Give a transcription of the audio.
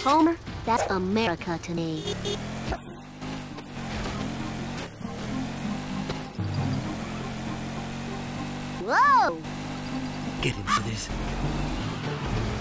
Homer, that's America to me. Whoa! Get him for this.